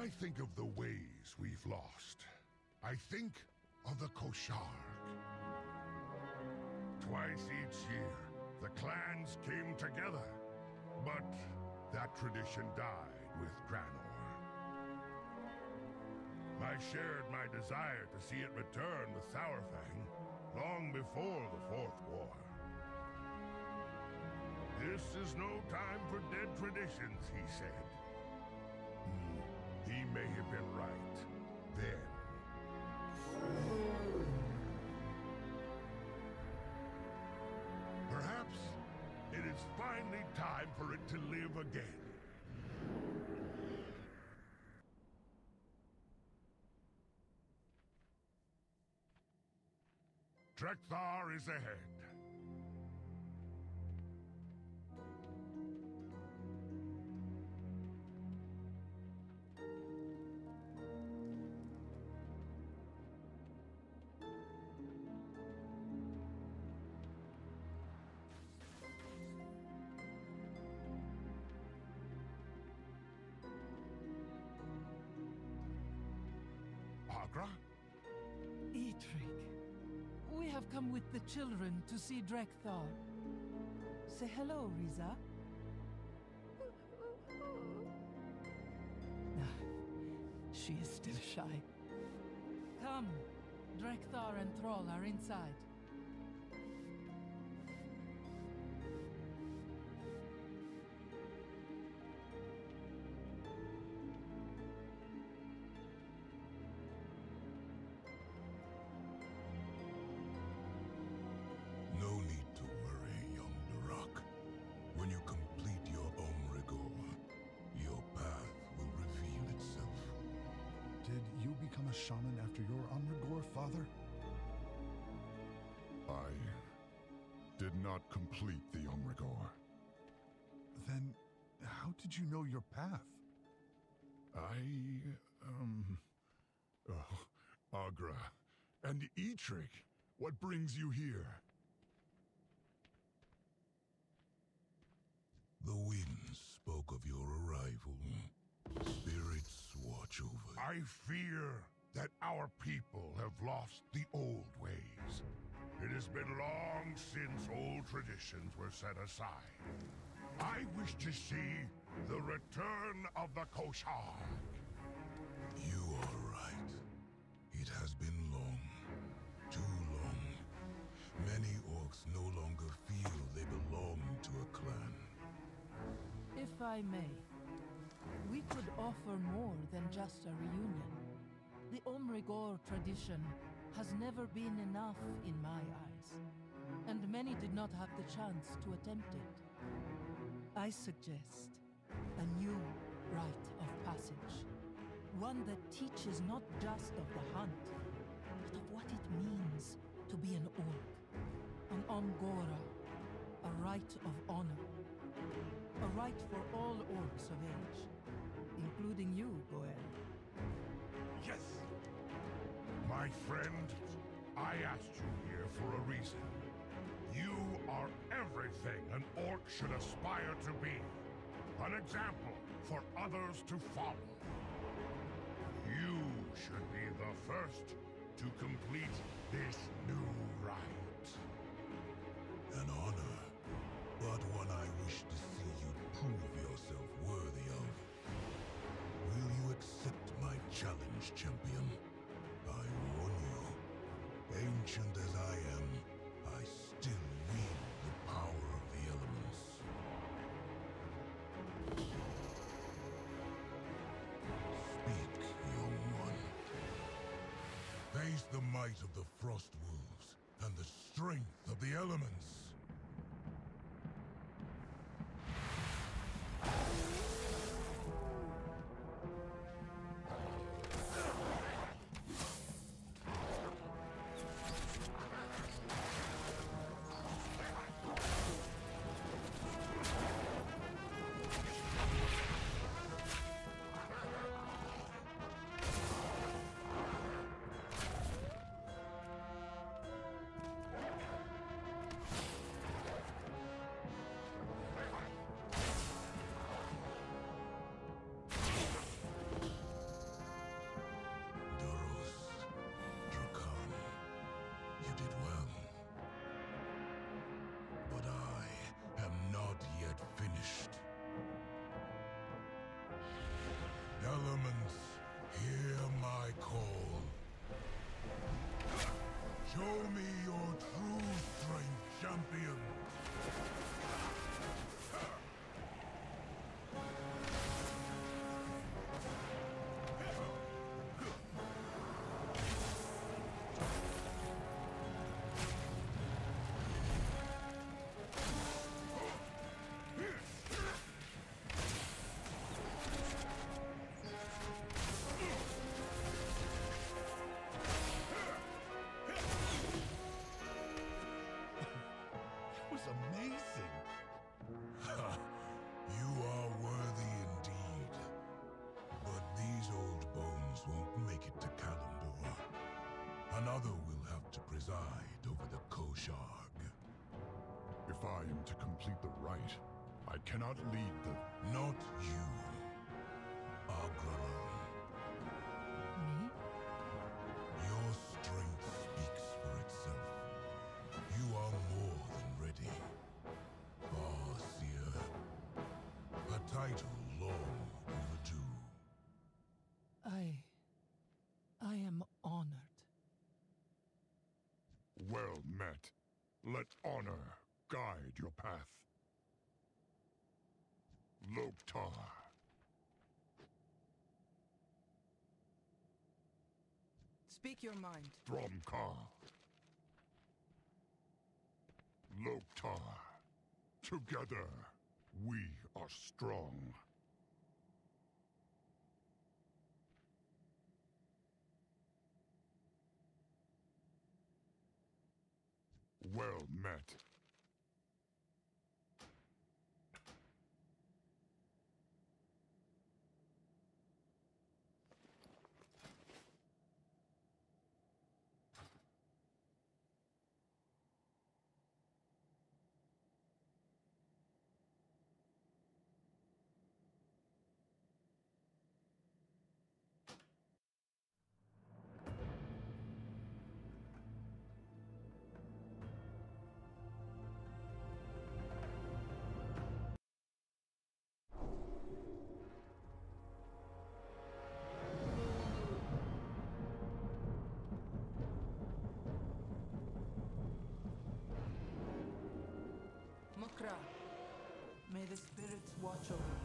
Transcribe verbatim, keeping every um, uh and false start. I think of the ways we've lost, I think of the Kosh'harg. Twice each year, the clans came together, but that tradition died with Granor. I shared my desire to see it return with Saurfang long before the Fourth War. This is no time for dead traditions, he said. Mm, he may have been right then. Perhaps it is finally time for it to live again. Drek'thar is ahead. Aggra? Eitrigg. We have come with the children to see Drek'thar. Say hello, Riza. She is still shy. Come, Drek'thar and Thrall are inside. A shaman after your Omrigor, father? I did not complete the Omrigor. Then how did you know your path? I, um... Oh, Aggra and Eitrigg, what brings you here? The winds spoke of your arrival. Spirits watch over you. I fear that our people have lost the old ways. It has been long since old traditions were set aside. I wish to see the return of the Kosh'harg. You are right. It has been long. Too long. Many orcs no longer feel they belong to a clan. If I may, we could offer more than just a reunion. The Omrigor tradition has never been enough in my eyes, and many did not have the chance to attempt it. I suggest a new rite of passage, one that teaches not just of the hunt, but of what it means to be an orc, an Angora, a rite of honor, a rite for all orcs of age, including you, Goel. Yes! My friend, I asked you here for a reason. You are everything an orc should aspire to be. An example for others to follow. You should be the first to complete this new rite. An honor, but one I wish to see you prove yourself worthy of. Will you accept my challenge, champion? I warn you, ancient as I am, I still wield the power of the elements. Speak, young one. Face the might of the Frost Wolves and the strength of the elements. elements, hear my call. Show me your true strength, champion. Another will have to preside over the Kosh'harg. If I am to complete the rite, I cannot lead the... Not you, Agra. Me? Your strength speaks for itself. You are more than ready. Barseer. A title long overdue. I... I am honored. Well met. Let honor guide your path. Lok'tar. Speak your mind. Thromka. Lok'tar. Together, we are strong. Well met. May the spirits watch over you.